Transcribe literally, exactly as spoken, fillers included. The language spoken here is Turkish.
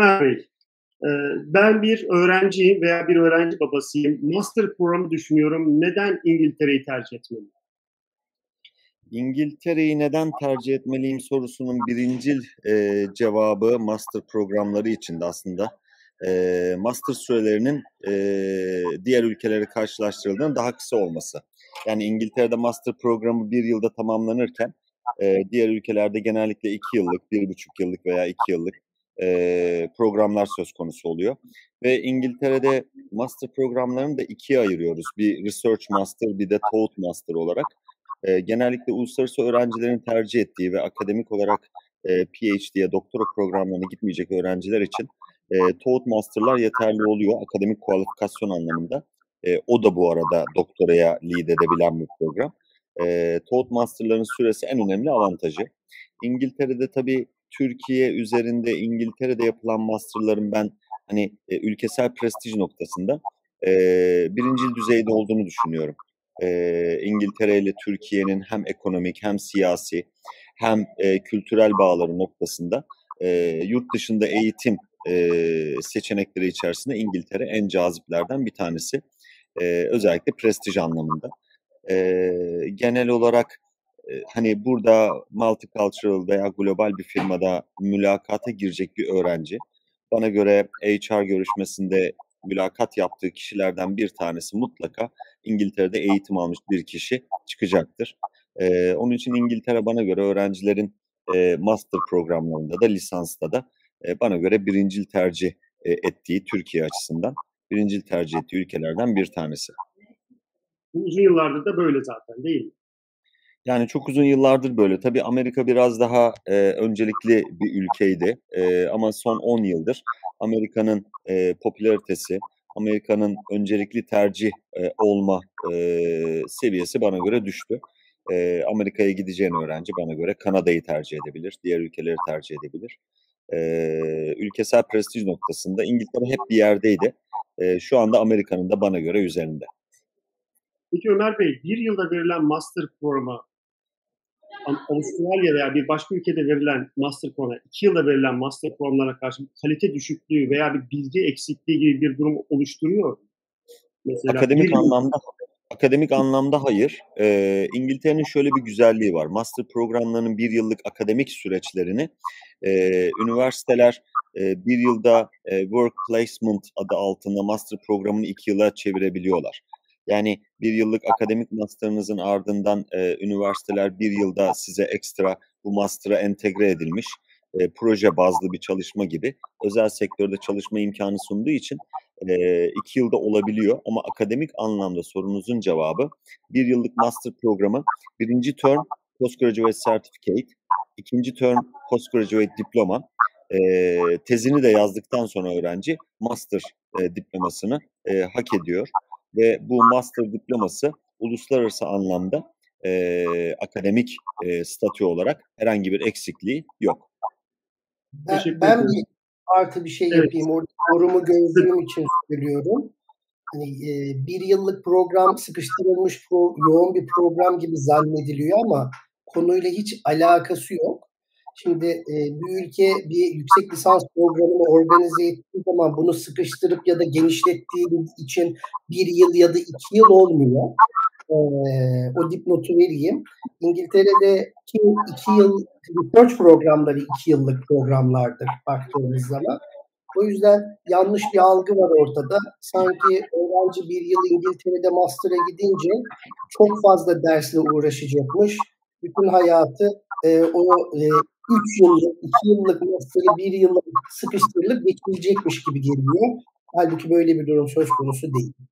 Ömer Bey, ben bir öğrenciyim veya bir öğrenci babasıyım. Master programı düşünüyorum. Neden İngiltere'yi tercih etmeliyim? İngiltere'yi neden tercih etmeliyim sorusunun birincil e, cevabı master programları içinde aslında. E, master sürelerinin e, diğer ülkelere karşılaştırıldığında daha kısa olması. Yani İngiltere'de master programı bir yılda tamamlanırken e, diğer ülkelerde genellikle iki yıllık, bir buçuk yıllık veya iki yıllık e, programlar söz konusu oluyor. Ve İngiltere'de master programlarını da ikiye ayırıyoruz. Bir research master, bir de taught master olarak. E, genellikle uluslararası öğrencilerin tercih ettiği ve akademik olarak e, P H D'ye, doktora programlarına gitmeyecek öğrenciler için e, taught master'lar yeterli oluyor akademik kualifikasyon anlamında. E, o da bu arada doktoraya lead edebilen bir program. E, taught master'ların süresi en önemli avantajı. İngiltere'de tabii Türkiye üzerinde İngiltere'de yapılan master'ların ben hani e, ülkesel prestij noktasında e, birincil düzeyde olduğunu düşünüyorum. Ee, İngiltere ile Türkiye'nin hem ekonomik hem siyasi hem e, kültürel bağları noktasında e, yurt dışında eğitim e, seçenekleri içerisinde İngiltere en caziplerden bir tanesi. E, özellikle prestij anlamında. E, genel olarak e, hani burada multicultural veya global bir firmada mülakata girecek bir öğrenci. Bana göre H R görüşmesinde mülakat yaptığı kişilerden bir tanesi mutlaka İngiltere'de eğitim almış bir kişi çıkacaktır. Ee, onun için İngiltere bana göre öğrencilerin e, master programlarında da lisansta da e, bana göre birincil tercih e, ettiği Türkiye açısından birincil tercih ettiği ülkelerden bir tanesi. Uzun yıllardır da böyle zaten değil mi? Yani çok uzun yıllardır böyle. Tabii Amerika biraz daha e, öncelikli bir ülkeydi e, ama son on yıldır Amerika'nın e, popülaritesi, Amerika'nın öncelikli tercih e, olma e, seviyesi bana göre düştü. E, Amerika'ya gideceğin öğrenci bana göre Kanada'yı tercih edebilir, diğer ülkeleri tercih edebilir. E, ülkesel prestij noktasında İngiltere hep bir yerdeydi. E, şu anda Amerika'nın da bana göre üzerinde. Peki Ömer Bey, bir yılda verilen master programı Avustralya veya bir başka ülkede verilen master programı, iki yılda verilen master programlarına karşı kalite düşüklüğü veya bir bilgi eksikliği gibi bir durum oluşturuyor mesela. Akademik anlamda, akademik anlamda hayır. Ee, İngiltere'nin şöyle bir güzelliği var. Master programlarının bir yıllık akademik süreçlerini e, üniversiteler e, bir yılda e, work placement adı altında master programını iki yıla çevirebiliyorlar. Yani bir yıllık akademik master'ınızın ardından e, üniversiteler bir yılda size ekstra bu master'a entegre edilmiş e, proje bazlı bir çalışma gibi özel sektörde çalışma imkanı sunduğu için e, iki yılda olabiliyor. Ama akademik anlamda sorunuzun cevabı bir yıllık master programı birinci term postgraduate certificate, ikinci term postgraduate diploma. E, tezini de yazdıktan sonra öğrenci master e, diplomasını e, hak ediyor. Ve bu master diploması uluslararası anlamda e, akademik e, statü olarak herhangi bir eksikliği yok. Ben, ben bir artı bir şey evet. yapayım. Orada yorumu gördüğüm için söylüyorum. Hani, e, bir yıllık program sıkıştırılmış pro, yoğun bir program gibi zannediliyor ama konuyla hiç alakası yok. Şimdi e, bir ülke bir yüksek lisans programını organize ettiği zaman bunu sıkıştırıp ya da genişlettiği için bir yıl ya da iki yıl olmuyor. E, o dipnotu vereyim. İngiltere'deki iki yıl research programları iki yıllık programlardır baktığımız zaman. O yüzden yanlış bir algı var ortada. Sanki öğrenci bir yıl İngiltere'de master'a gidince çok fazla dersle uğraşacakmış. Bütün hayatı e, o e, üç yıllık, iki yıllık, bir yıllık sıkıştırılıp geçilecekmiş gibi geliyor. Halbuki böyle bir durum söz konusu değil.